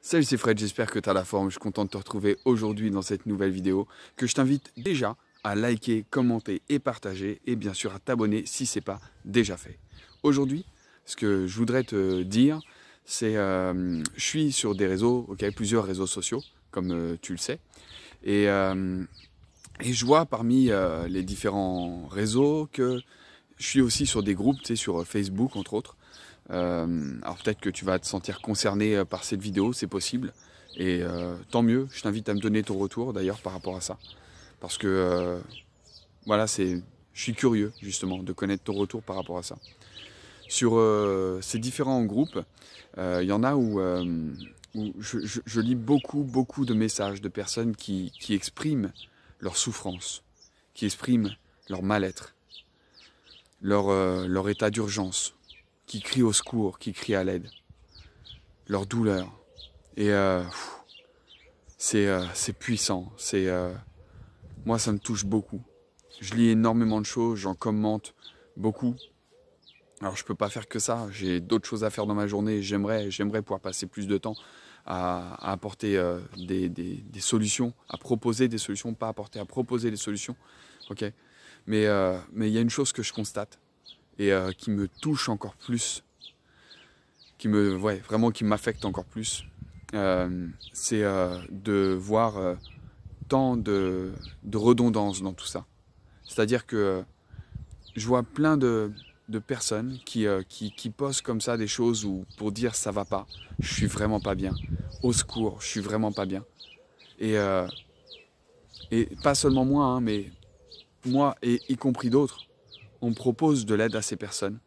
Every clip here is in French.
Salut, c'est Fred, j'espère que tu as la forme, je suis content de te retrouver aujourd'hui dans cette nouvelle vidéo que je t'invite déjà à liker, commenter et partager et bien sûr à t'abonner si ce n'est pas déjà fait. Aujourd'hui, ce que je voudrais te dire, c'est je suis sur des réseaux, plusieurs réseaux sociaux comme tu le sais et je vois parmi les différents réseaux que je suis aussi sur des groupes, tu sais, sur Facebook entre autres. Alors peut-être que tu vas te sentir concerné par cette vidéo, c'est possible, et tant mieux, je t'invite à me donner ton retour d'ailleurs par rapport à ça, parce que voilà, je suis curieux justement de connaître ton retour par rapport à ça. Sur ces différents groupes, il y en a où je lis beaucoup de messages de personnes qui expriment leur souffrance, qui expriment leur mal-être, leur état d'urgence, qui crient au secours, qui crient à l'aide, leur douleur. Et c'est puissant. Moi, ça me touche beaucoup. Je lis énormément de choses, j'en commente beaucoup. Alors, je ne peux pas faire que ça. J'ai d'autres choses à faire dans ma journée. J'aimerais pouvoir passer plus de temps à apporter des solutions, à proposer des solutions, pas apporter, à proposer des solutions. Okay. Mais il y a une chose que je constate, et qui me touche encore plus, qui m'affecte encore plus, c'est de voir tant de redondance dans tout ça. C'est-à-dire que je vois plein de personnes qui postent comme ça des choses où, pour dire ça va pas, je suis vraiment pas bien, au secours, je suis vraiment pas bien. Et pas seulement moi, hein, mais moi et y compris d'autres. On propose de l'aide à ces personnes.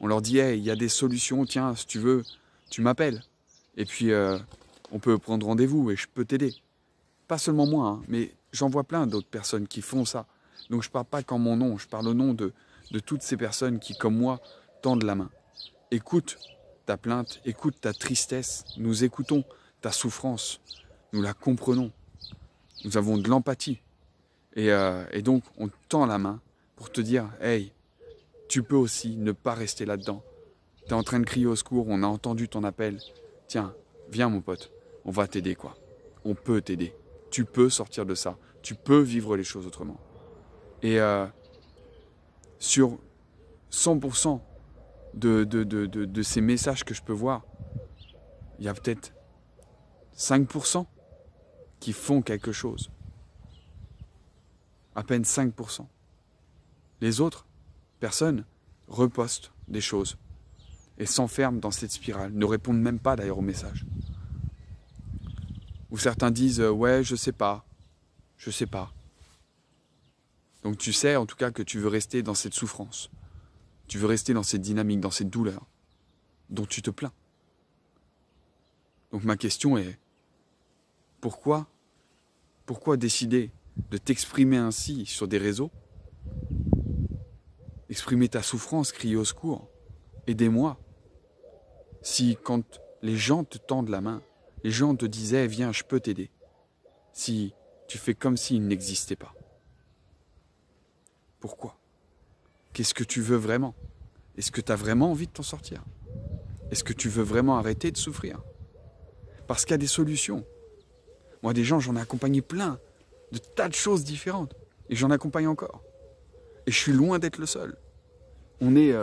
On leur dit, hey, il y a des solutions, tiens, si tu veux, tu m'appelles. Et puis, on peut prendre rendez-vous et je peux t'aider. Pas seulement moi, hein, mais j'en vois plein d'autres personnes qui font ça. Donc, je ne parle pas qu'en mon nom, je parle au nom de toutes ces personnes qui, comme moi, tendent la main. Écoute ta plainte, écoute ta tristesse. Nous écoutons ta souffrance. Nous la comprenons. Nous avons de l'empathie. Et donc, on tend la main pour te dire, hey, tu peux aussi ne pas rester là-dedans. Tu es en train de crier au secours, on a entendu ton appel. Tiens, viens mon pote, on va t'aider quoi. On peut t'aider. Tu peux sortir de ça. Tu peux vivre les choses autrement. Et sur 100% de ces messages que je peux voir, il y a peut-être 5% qui font quelque chose. À peine 5%. Les autres personnes repostent des choses et s'enferment dans cette spirale, ne répondent même pas d'ailleurs aux messages. Ou certains disent « ouais, je sais pas, je sais pas ». Donc tu sais en tout cas que tu veux rester dans cette souffrance, tu veux rester dans cette dynamique, dans cette douleur dont tu te plains. Donc ma question est, pourquoi décider de t'exprimer ainsi sur des réseaux ? Exprimer ta souffrance, crier au secours, aidez-moi. Si quand les gens te tendent la main, les gens te disaient, viens, je peux t'aider. Si tu fais comme s'ils n'existaient pas. Pourquoi? Qu'est-ce que tu veux vraiment? Est-ce que tu as vraiment envie de t'en sortir? Est-ce que tu veux vraiment arrêter de souffrir? Parce qu'il y a des solutions. Moi, des gens, j'en ai accompagné plein, de tas de choses différentes. Et j'en accompagne encore. Et je suis loin d'être le seul. On est,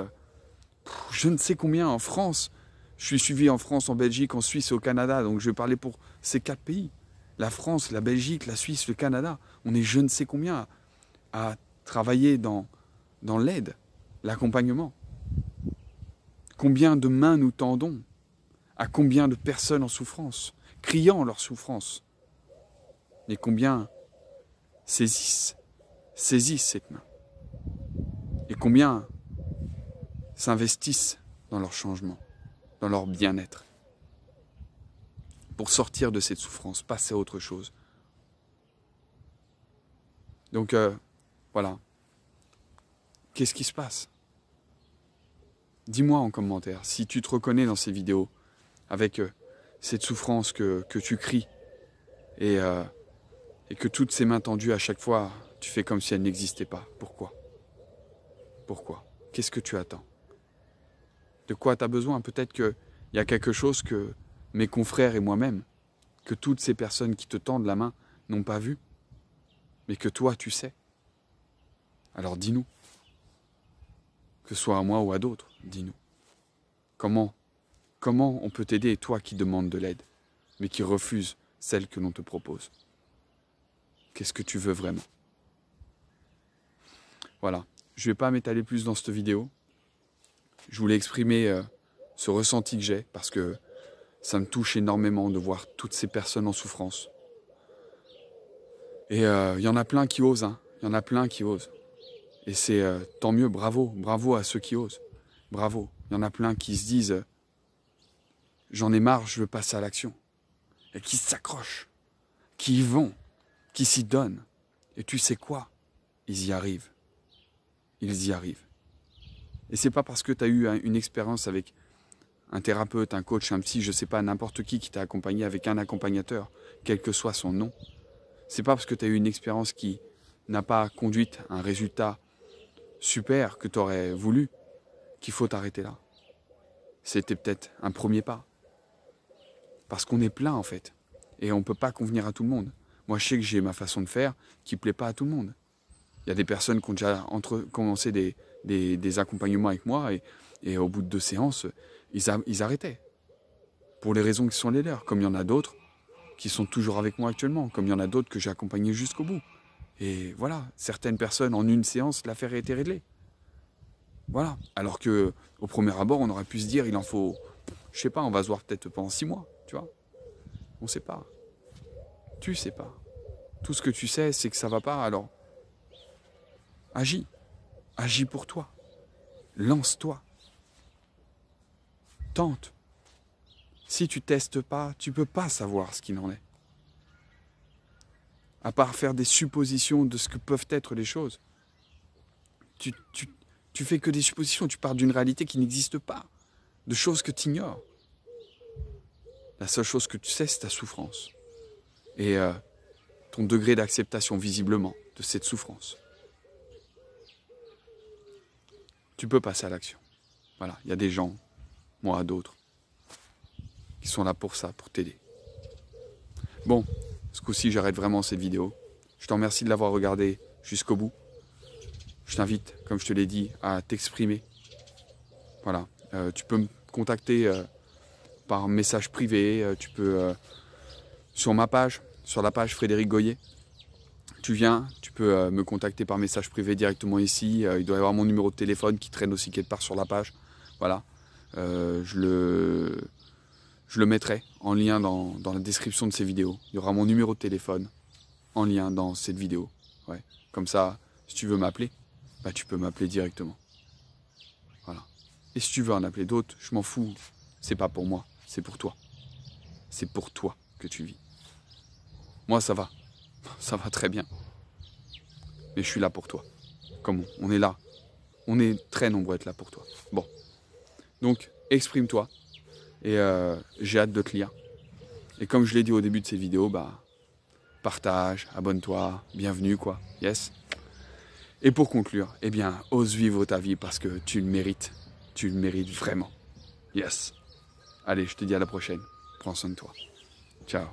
je ne sais combien, en France. Je suis suivi en France, en Belgique, en Suisse et au Canada. Donc, je vais parler pour ces 4 pays. La France, la Belgique, la Suisse, le Canada. On est je ne sais combien à travailler dans l'aide, l'accompagnement. Combien de mains nous tendons à combien de personnes en souffrance, criant leur souffrance. Et combien saisissent cette main. Et combien s'investissent dans leur changement, dans leur bien-être, pour sortir de cette souffrance, passer à autre chose. Donc, voilà. Qu'est-ce qui se passe? Dis-moi en commentaire, si tu te reconnais dans ces vidéos, avec cette souffrance que tu cries, et que toutes ces mains tendues à chaque fois, tu fais comme si elles n'existaient pas. Pourquoi? Pourquoi? Qu'est-ce que tu attends? De quoi tu as besoin? Peut-être qu'il y a quelque chose que mes confrères et moi-même, que toutes ces personnes qui te tendent la main n'ont pas vu, mais que toi, tu sais. Alors dis-nous, que ce soit à moi ou à d'autres, dis-nous. Comment on peut t'aider, toi qui demandes de l'aide, mais qui refuse celle que l'on te propose? Qu'est-ce que tu veux vraiment? Voilà, je ne vais pas m'étaler plus dans cette vidéo. Je voulais exprimer ce ressenti que j'ai, parce que ça me touche énormément de voir toutes ces personnes en souffrance. Et il y en a plein qui osent, hein. Il y en a plein qui osent. Et c'est tant mieux, bravo, bravo à ceux qui osent. Bravo, il y en a plein qui se disent « J'en ai marre, je veux passer à l'action ». Et qui s'accrochent, qui y vont, qui s'y donnent. Et tu sais quoi? Ils y arrivent. Ils y arrivent. Et c'est pas parce que tu as eu une expérience avec un thérapeute, un coach, un psy, je sais pas, n'importe qui t'a accompagné avec un accompagnateur, quel que soit son nom. C'est pas parce que tu as eu une expérience qui n'a pas conduit à un résultat super que tu aurais voulu qu'il faut t'arrêter là. C'était peut-être un premier pas. Parce qu'on est plein en fait. Et on ne peut pas convenir à tout le monde. Moi je sais que j'ai ma façon de faire qui ne plaît pas à tout le monde. Il y a des personnes qui ont déjà commencé des accompagnements avec moi et au bout de 2 séances, ils arrêtaient. Pour les raisons qui sont les leurs. Comme il y en a d'autres qui sont toujours avec moi actuellement. Comme il y en a d'autres que j'ai accompagnés jusqu'au bout. Et voilà, certaines personnes en une séance, l'affaire a été réglée. Voilà. Alors qu'au premier abord, on aurait pu se dire, il en faut, je sais pas, on va se voir peut-être pendant 6 mois. Tu vois, on ne sait pas. Tu sais pas. Tout ce que tu sais, c'est que ça ne va pas, alors agis. Agis pour toi. Lance-toi. Tente. Si tu testes pas, tu ne peux pas savoir ce qu'il en est. À part faire des suppositions de ce que peuvent être les choses. Tu fais que des suppositions, tu pars d'une réalité qui n'existe pas, de choses que tu ignores. La seule chose que tu sais, c'est ta souffrance. Et ton degré d'acceptation, visiblement, de cette souffrance. Tu peux passer à l'action. Voilà, il y a des gens, moi, d'autres, qui sont là pour ça, pour t'aider. Bon, ce coup-ci, j'arrête vraiment cette vidéo. Je te remercie de l'avoir regardée jusqu'au bout. Je t'invite, comme je te l'ai dit, à t'exprimer. Voilà, tu peux me contacter... par message privé, tu peux, sur ma page, sur la page Frédéric Gohier, tu viens, tu peux me contacter par message privé directement ici, il doit y avoir mon numéro de téléphone qui traîne aussi quelque part sur la page, voilà, je le mettrai en lien dans la description de ces vidéos, il y aura mon numéro de téléphone en lien dans cette vidéo, ouais. Comme ça, si tu veux m'appeler, bah, tu peux m'appeler directement, voilà, et si tu veux en appeler d'autres, je m'en fous, c'est pas pour moi. C'est pour toi. C'est pour toi que tu vis. Moi, ça va. Ça va très bien. Mais je suis là pour toi. Comme on est là. On est très nombreux à être là pour toi. Bon. Donc, exprime-toi. Et j'ai hâte de te lire. Et comme je l'ai dit au début de cette vidéo, bah, partage, abonne-toi, bienvenue, quoi. Yes. Et pour conclure, eh bien, ose vivre ta vie parce que tu le mérites. Tu le mérites vraiment. Yes. Allez, je te dis à la prochaine. Prends soin de toi. Ciao.